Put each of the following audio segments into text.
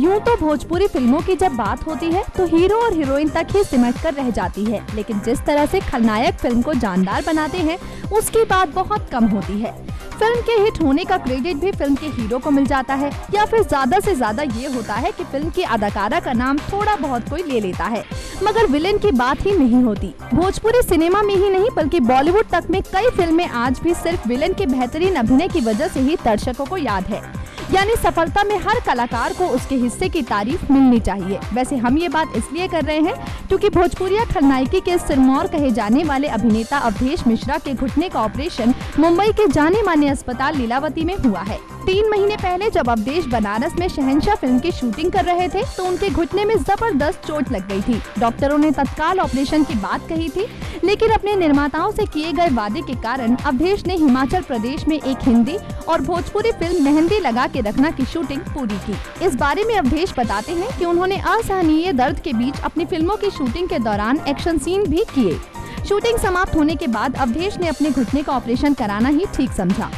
यूं तो भोजपुरी फिल्मों की जब बात होती है तो हीरो और हीरोइन तक ही सिमट कर रह जाती है, लेकिन जिस तरह से खलनायक फिल्म को जानदार बनाते हैं उसकी बात बहुत कम होती है। फिल्म के हिट होने का क्रेडिट भी फिल्म के हीरो को मिल जाता है, या फिर ज्यादा से ज्यादा ये होता है कि फिल्म की अदाकारा का नाम थोड़ा बहुत कोई ले लेता है, मगर विलेन की बात ही नहीं होती। भोजपुरी सिनेमा में ही नहीं बल्कि बॉलीवुड तक में कई फिल्में आज भी सिर्फ विलेन के बेहतरीन अभिनय की वजह से ही दर्शकों को याद है, यानी सफलता में हर कलाकार को उसके हिस्से की तारीफ मिलनी चाहिए। वैसे हम ये बात इसलिए कर रहे हैं क्योंकि भोजपुरिया खलनायकी के सिरमौर कहे जाने वाले अभिनेता अवधेश मिश्रा के घुटने का ऑपरेशन मुंबई के जाने माने अस्पताल लीलावती में हुआ है। 3 महीने पहले जब अवधेश बनारस में शहंशाह फिल्म की शूटिंग कर रहे थे तो उनके घुटने में जबरदस्त चोट लग गयी थी। डॉक्टरों ने तत्काल ऑपरेशन की बात कही थी, लेकिन अपने निर्माताओं से किए गए वादे के कारण अवधेश ने हिमाचल प्रदेश में एक हिंदी और भोजपुरी फिल्म मेहंदी लगा के रखना की शूटिंग पूरी की। इस बारे में अवधेश बताते हैं कि उन्होंने असहनीय दर्द के बीच अपनी फिल्मों की शूटिंग के दौरान एक्शन सीन भी किए। शूटिंग समाप्त होने के बाद अवधेश ने अपने घुटने का ऑपरेशन कराना ही ठीक समझा।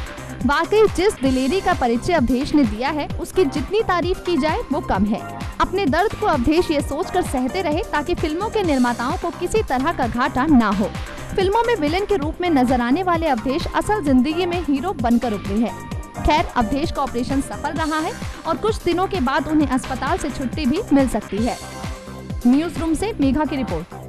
वाकई जिस दिलेरी का परिचय अवधेश ने दिया है उसकी जितनी तारीफ की जाए वो कम है। अपने दर्द को अवधेश ये सोचकर सहते रहे ताकि फिल्मों के निर्माताओं को किसी तरह का घाटा ना हो। फिल्मों में विलेन के रूप में नजर आने वाले अवधेश असल जिंदगी में हीरो बनकर उतरे हैं। खैर अवधेश का ऑपरेशन सफल रहा है और कुछ दिनों के बाद उन्हें अस्पताल से छुट्टी भी मिल सकती है। न्यूज रूम से मेघा की रिपोर्ट।